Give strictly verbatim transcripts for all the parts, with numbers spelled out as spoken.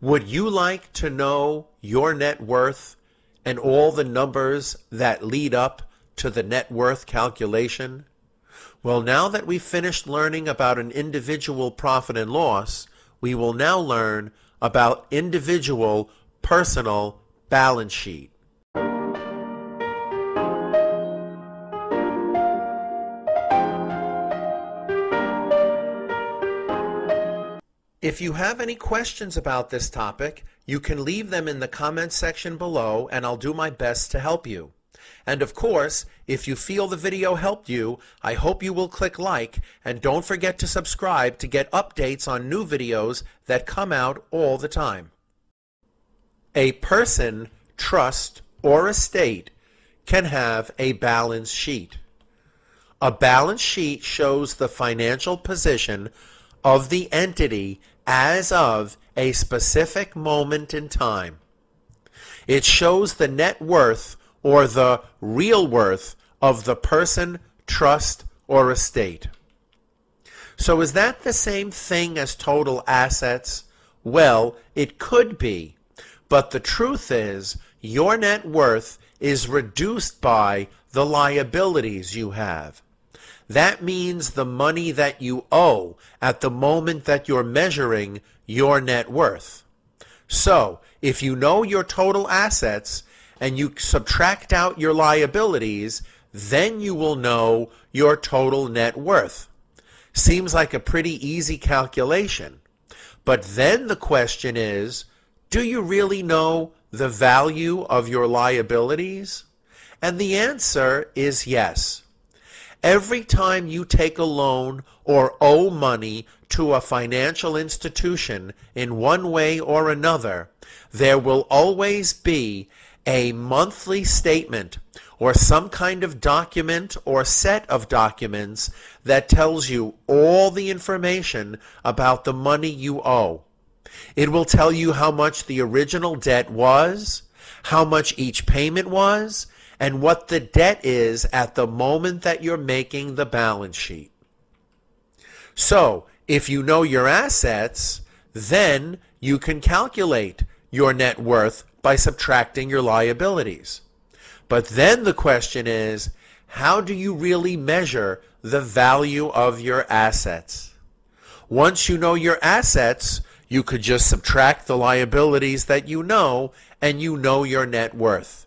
Would you like to know your net worth and all the numbers that lead up to the net worth calculation? Well, now that we've finished learning about an individual profit and loss, we will now learn about individual personal balance sheet. If you have any questions about this topic, you can leave them in the comments section below and I'll do my best to help you. And of course, if you feel the video helped you, I hope you will click like and don't forget to subscribe to get updates on new videos that come out all the time. A person, trust, or estate can have a balance sheet. A balance sheet shows the financial position of the entity as of a specific moment in time. It shows the net worth or the real worth of the person, trust, or estate. So is that the same thing as total assets? Well, it could be, but the truth is your net worth is reduced by the liabilities you have. That means the money that you owe at the moment that you're measuring your net worth. So, if you know your total assets and you subtract out your liabilities, then you will know your total net worth. Seems like a pretty easy calculation. But then the question is, do you really know the value of your liabilities? And the answer is yes. Every time you take a loan or owe money to a financial institution in one way or another, there will always be a monthly statement or some kind of document or set of documents that tells you all the information about the money you owe. It will tell you how much the original debt was, how much each payment was, and what the debt is at the moment that you're making the balance sheet. So, if you know your assets, then you can calculate your net worth by subtracting your liabilities. But then the question is, how do you really measure the value of your assets? Once you know your assets, you could just subtract the liabilities that you know, and you know your net worth.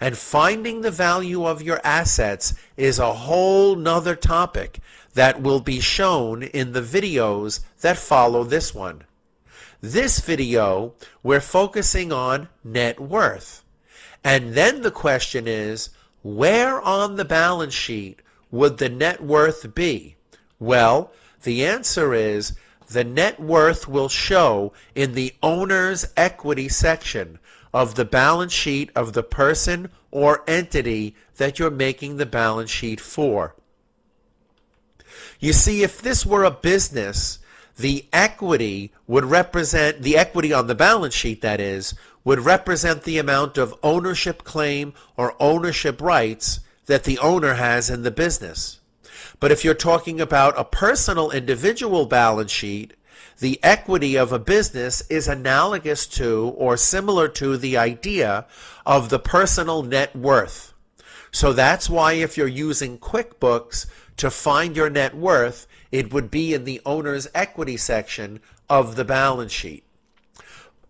And finding the value of your assets is a whole nother topic that will be shown in the videos that follow this one. This video, we're focusing on net worth. And then the question is, where on the balance sheet would the net worth be? Well, the answer is the net worth will show in the owner's equity section of the balance sheet of the person or entity that you're making the balance sheet for. You see, if this were a business, the equity would represent, the equity on the balance sheet that is, would represent the amount of ownership claim or ownership rights that the owner has in the business. But if you're talking about a personal individual balance sheet, the equity of a business is analogous to or similar to the idea of the personal net worth. So that's why if you're using QuickBooks to find your net worth, it would be in the owner's equity section of the balance sheet.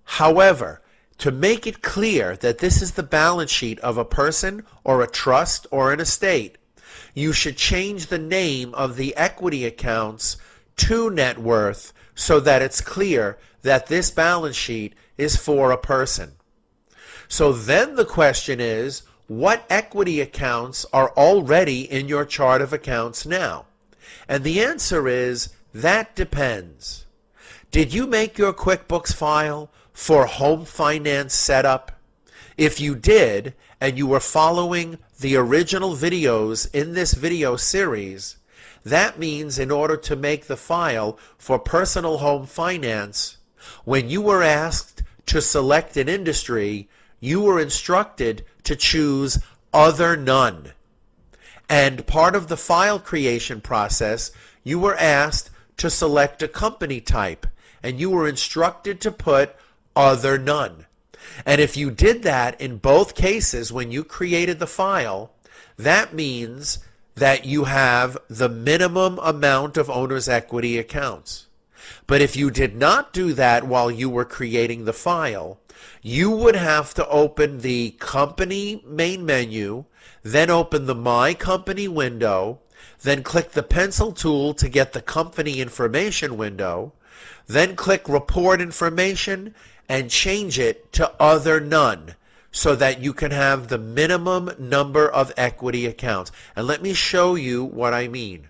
However, to make it clear that this is the balance sheet of a person or a trust or an estate, you should change the name of the equity accounts to net worth so that it's clear that this balance sheet is for a person. So then the question is, what equity accounts are already in your chart of accounts now? And the answer is, that depends. Did you make your QuickBooks file for home finance setup? If you did, and you were following the original videos in this video series, that means in order to make the file for personal home finance, when you were asked to select an industry, you were instructed to choose other none. And part of the file creation process, you were asked to select a company type, and you were instructed to put other none. And if you did that in both cases when you created the file, that means that you have the minimum amount of owner's equity accounts. But if you did not do that while you were creating the file, you would have to open the company main menu, then open the My Company window, then click the pencil tool to get the company information window, then click report information and change it to other none so that you can have the minimum number of equity accounts. And let me show you what I mean.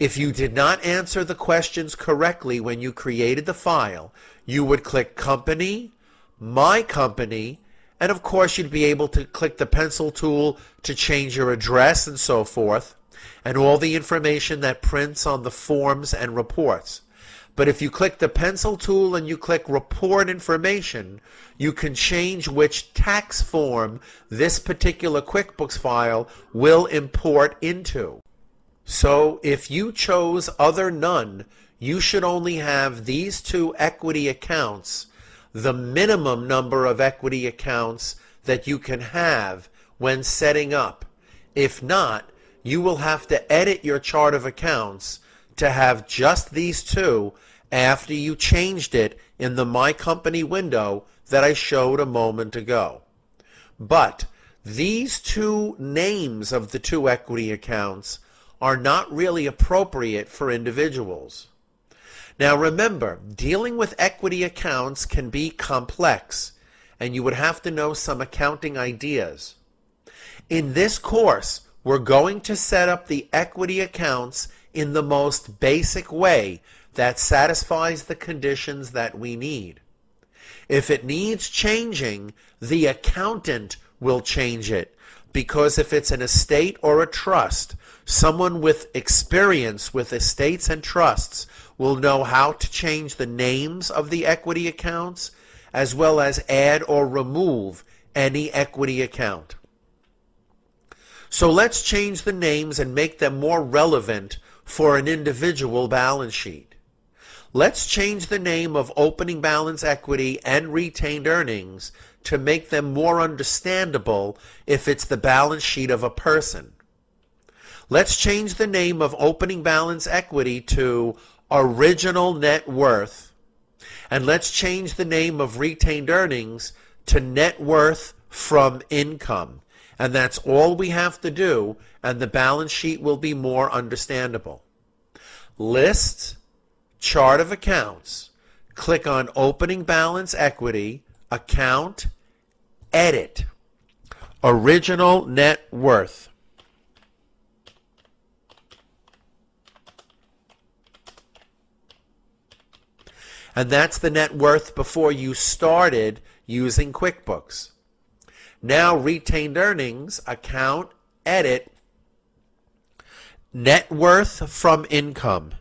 If you did not answer the questions correctly when you created the file, you would click Company, My Company, and of course you'd be able to click the pencil tool to change your address and so forth, and all the information that prints on the forms and reports. But if you click the pencil tool and you click report information, you can change which tax form this particular QuickBooks file will import into. So if you chose other none, you should only have these two equity accounts, the minimum number of equity accounts that you can have when setting up. If not, you will have to edit your chart of accounts to have just these two after you changed it in the My Company window that I showed a moment ago. But these two names of the two equity accounts are not really appropriate for individuals. Now remember, dealing with equity accounts can be complex, and you would have to know some accounting ideas. In this course, we're going to set up the equity accounts in the most basic way that satisfies the conditions that we need. If it needs changing, the accountant will change it, because if it's an estate or a trust, someone with experience with estates and trusts will know how to change the names of the equity accounts as well as add or remove any equity account. So let's change the names and make them more relevant for an individual balance sheet. Let's change the name of opening balance equity and retained earnings to make them more understandable if it's the balance sheet of a person. Let's change the name of opening balance equity to original net worth, and let's change the name of retained earnings to net worth from income. And that's all we have to do, and the balance sheet will be more understandable. List, chart of accounts, click on opening balance equity, account, edit, original net worth. And that's the net worth before you started using QuickBooks. Now retained earnings, account, edit, net worth from income.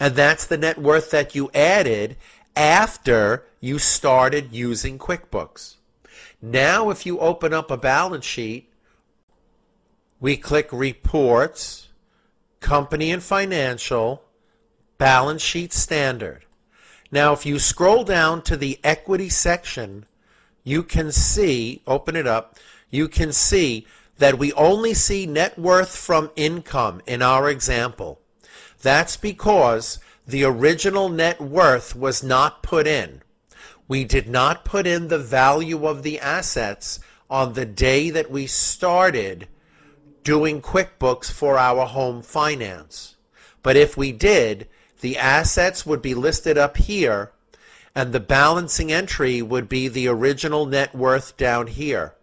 And that's the net worth that you added after you started using QuickBooks. Now if you open up a balance sheet, we click Reports, Company and Financial, Balance Sheet Standard. Now if you scroll down to the equity section, you can see, open it up, you can see that we only see net worth from income in our example. That's because the original net worth was not put in. We did not put in the value of the assets on the day that we started doing QuickBooks for our home finance. But if we did, the assets would be listed up here, and the balancing entry would be the original net worth down here.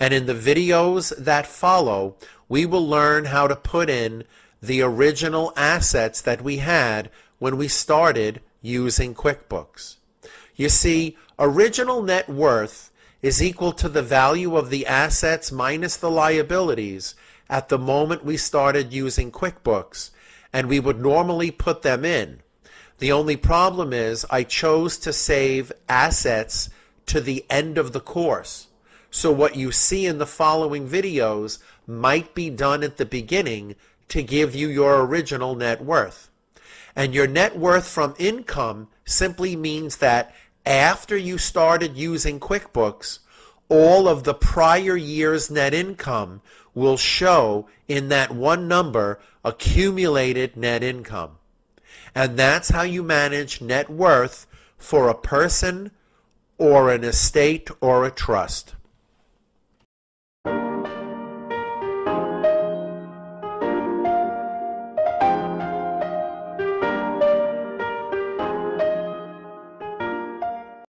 And in the videos that follow, we will learn how to put in the original assets that we had when we started using QuickBooks. You see, original net worth is equal to the value of the assets minus the liabilities at the moment we started using QuickBooks, and we would normally put them in. The only problem is I chose to save assets to the end of the course. So what you see in the following videos might be done at the beginning to give you your original net worth. And your net worth from income simply means that after you started using QuickBooks, all of the prior year's net income will show in that one number, accumulated net income. And that's how you manage net worth for a person or an estate or a trust.